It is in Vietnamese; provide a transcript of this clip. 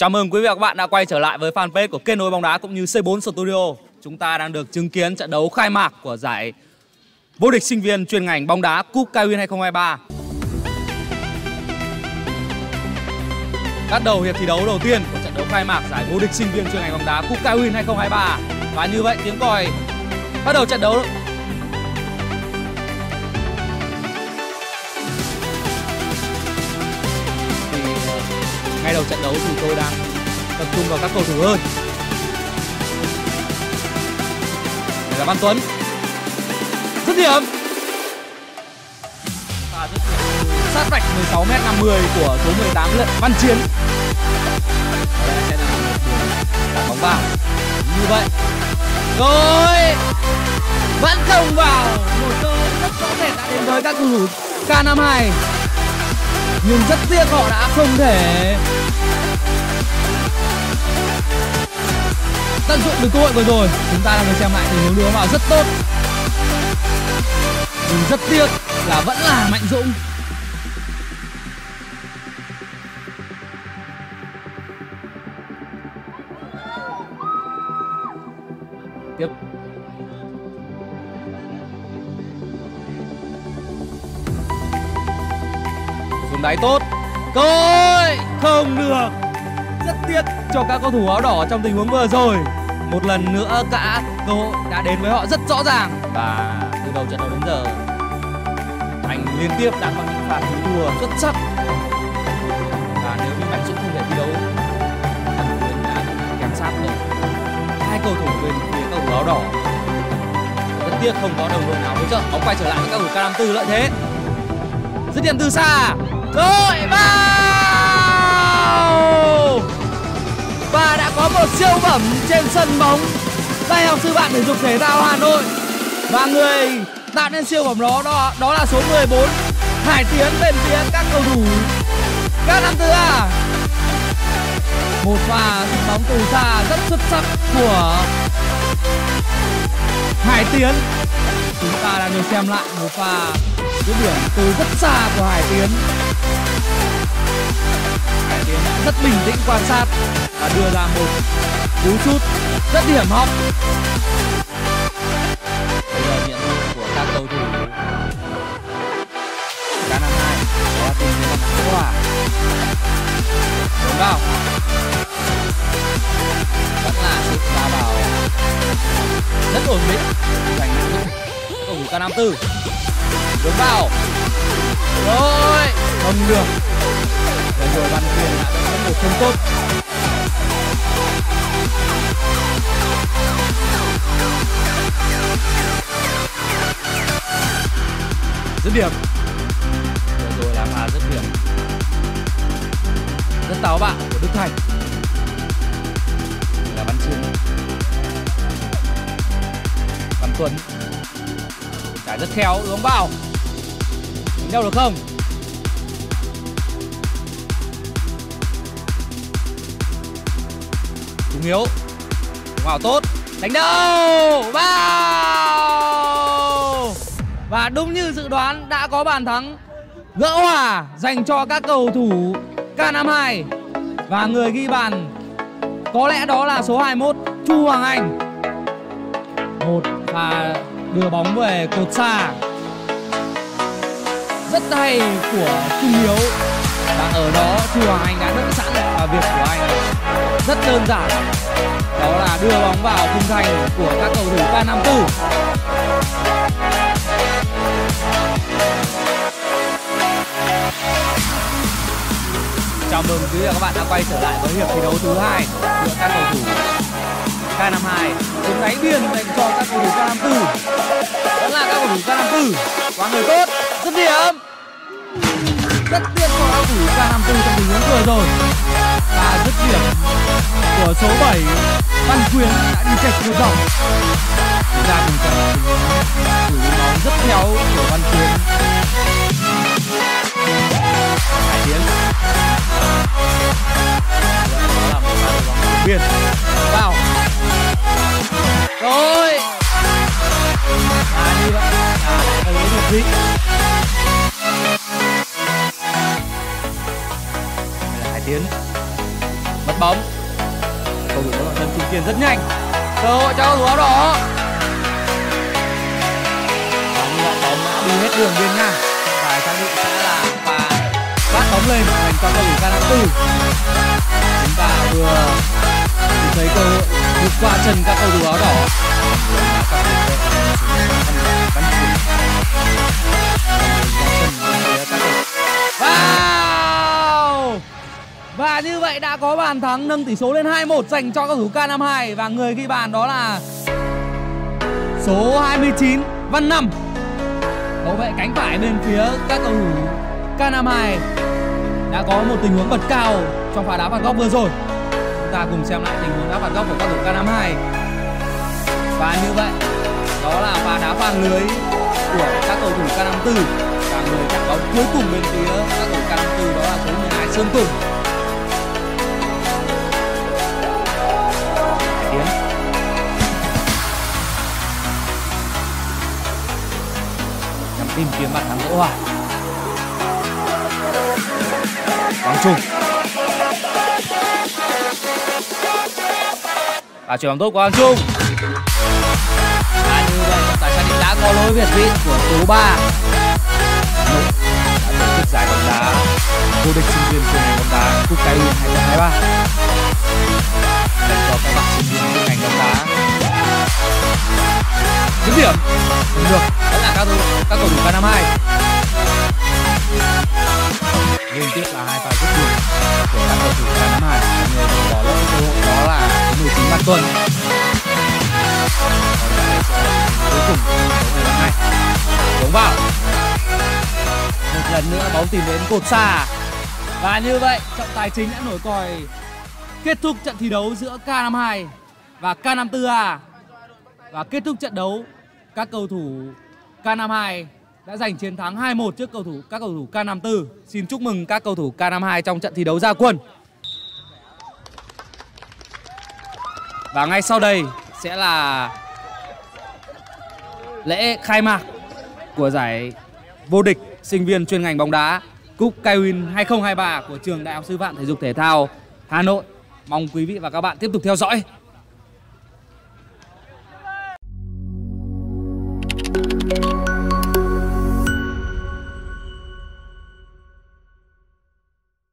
Chào mừng quý vị và các bạn đã quay trở lại với fanpage của Kết nối bóng đá cũng như C4 Studio. Chúng ta đang được chứng kiến trận đấu khai mạc của giải vô địch sinh viên chuyên ngành bóng đá Cup Kaiwin 2023. Bắt đầu hiệp thi đấu đầu tiên của trận đấu khai mạc giải vô địch sinh viên chuyên ngành bóng đá Cup Kaiwin 2023. Và như vậy tiếng còi bắt đầu trận đấu. Ngay đầu trận đấu thì tôi đang tập trung vào các cầu thủ hơn. Đây là Văn Tuấn. Dứt điểm. Và dứt điểm. Sát vạch 16m50 của số 18 Lận Văn Chiến. Đây sẽ là một bóng vào. Như vậy. Rồi. Vẫn không vào. Một cơ hội rất rõ rệt đã đến với các cầu thủ K52. Nhưng rất tiếc họ đã không thể tận dụng được cơ hội vừa rồi. Chúng ta đang được xem lại tình huống đưa bóng vào rất tốt. Nhưng rất tiếc là vẫn là Mạnh Dũng. Tiếp. Đáy tốt. Thôi không được. Rất tiếc cho các cầu thủ áo đỏ trong tình huống vừa rồi. Một lần nữa cả cơ hội đã đến với họ rất rõ ràng. Và từ đầu trận đấu đến giờ, anh liên tiếp đã có những pha cứu thua xuất sắc. Và nếu như Mạnh Dũng không thể thi đấu, thằng Quyền đã kém sát được hai cầu thủ bên phía cầu thủ áo đỏ. Rất tiếc không có đồng đội nào hỗ trợ. Bóng quay trở lại với các cầu thủ K54 lợi thế. Dứt điểm từ xa. Đội vào. Và đã có một siêu phẩm trên sân bóng Đại học Sư Phạm Thể dục Thể thao Hà Nội. Và người tạo nên siêu phẩm đó là số 14 Hải Tiến bên phía các cầu thủ K54. Một pha sút bóng từ xa rất xuất sắc của Hải Tiến. Chúng ta đang được xem lại một pha dứt điểm từ rất xa của Hải Tiến. Hải Tiến đã rất bình tĩnh quan sát và đưa ra một cú sút rất điểm hóc. Bây giờ nhiệm vụ của các cầu thủ K52 đó tìm kiếm số hòa. Đúng vào. Vẫn là sút ra vào rất ổn định dành cho cầu thủ K54. Đúng vào. Rồi. Không được. Để rồi Văn Quyền đã có một chân tốt. Dứt điểm. Để rồi là pha dứt điểm rất táo bạo của Đức Thành. Để là Văn Chiến. Văn Tuấn rất khéo đúng vào. Đánh đâu được không? Trung Hiếu vào tốt. Đánh đâu vào. Và đúng như dự đoán đã có bàn thắng gỡ hòa dành cho các cầu thủ K52. Và người ghi bàn có lẽ đó là số 21 Chu Hoàng Anh. Một pha đưa bóng về cột xa rất hay của Trung Hiếu. Và ở đó Chu Hoàng Anh đã rất sẵn và việc của anh rất đơn giản, đó là đưa bóng vào khung thành của các cầu thủ K54. Chào mừng quý vị và các bạn đã quay trở lại với hiệp thi đấu thứ hai của các cầu thủ K52 xuống đáy biên dành cho các cầu thủ K54. Đó là các cầu thủ K54 quá người tốt, dứt điểm. Rất tiếc cho cầu thủ K54 trong tình huống vừa rồi. Và dứt điểm của số 7 Văn Quyền đã đi chệch một dòng. Chúng ta cùng chờ xử lý bóng rất khéo của Văn Quyền. Hải Tiến. Đó là một pha bóng của Biên. Vào. Rồi. Và như vậy là cái lối hợp lý. Tiến mất bóng, cầu thủ đội thân trung kiên rất nhanh, cơ hội cho cầu thủ áo đỏ, bóng đã đi hết đường biên ngang và xác định sẽ là pha phát bóng lên dành cho cầu thủ K54. Chúng ta vừa thấy cơ hội vượt qua chân các cầu thủ áo đỏ. Và như vậy đã có bàn thắng nâng tỷ số lên 2-1 dành cho cầu thủ K52. Và người ghi bàn đó là số 29 Văn Năm, hậu vệ cánh phải bên phía các cầu thủ K52, đã có một tình huống bật cao trong pha đá phạt góc vừa rồi. Chúng ta cùng xem lại tình huống đá phạt góc của các cầu thủ K52. Và như vậy đó là pha đá phạt lưới của các cầu thủ K54. Và người chạm bóng cuối cùng bên phía các cầu thủ K54 đó là số 12 Sơn Tùng. Tìm kiếm bàn thắng gỡ hòa. Quang Trung. Và chuyển bóng tốt của Quang Trung. Và như vậy chúng ta xác định đã có lối việt vị của số 3. Đã tổ chức giải bóng đá vô địch sinh viên của ngành bóng đá Cup Kaiwin 2023 dành cho các bạn sinh viên của ngành bóng đá. Dứt điểm không được, đó là các cầu thủ K52. Liên tiếp là hai pha dứt điểm của các cầu thủ K52. Người bỏ lỡ cơ hội đó là 19 Văn Tuân. Cuối cùng bóng vào một lần nữa, bóng tìm đến cột xa. Và như vậy trọng tài chính đã nổi còi kết thúc trận thi đấu giữa K52 và K54A. Và kết thúc trận đấu, các cầu thủ K52 đã giành chiến thắng 2-1 trước các cầu thủ K54. Xin chúc mừng các cầu thủ K52 trong trận thi đấu ra quân. Và ngay sau đây sẽ là lễ khai mạc của giải vô địch sinh viên chuyên ngành bóng đá Cup Kaiwin 2023 của trường Đại học Sư phạm Thể dục Thể thao Hà Nội. Mong quý vị và các bạn tiếp tục theo dõi.